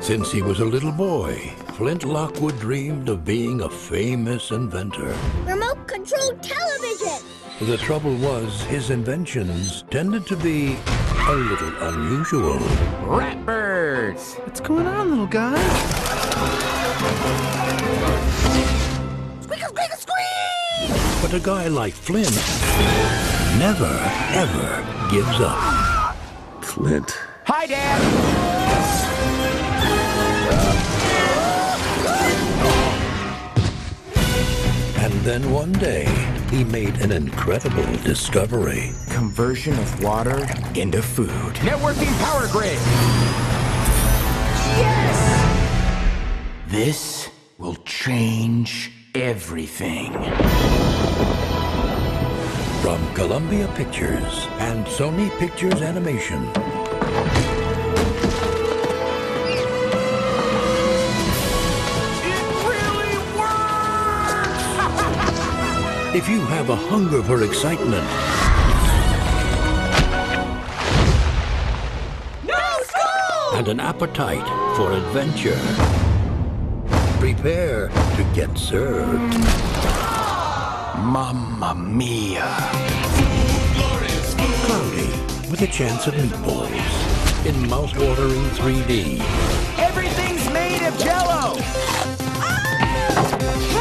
Since he was a little boy, Flint Lockwood dreamed of being a famous inventor. Remote-controlled television! The trouble was, his inventions tended to be a little unusual. Ratbirds! What's going on, little guy? Squeakle, squeakle, squeak! But a guy like Flint never, ever gives up. Flint. Hi, Dad! And then one day, he made an incredible discovery. Conversion of water into food. Networking power grid! Yes! This will change everything. From Columbia Pictures and Sony Pictures Animation, if you have a hunger for excitement, no school! And an appetite for adventure, prepare to get served. Mamma mia! Cloudy with a Chance of Meatballs in mouth-watering 3D. Everything's made of Jell-O. Ah!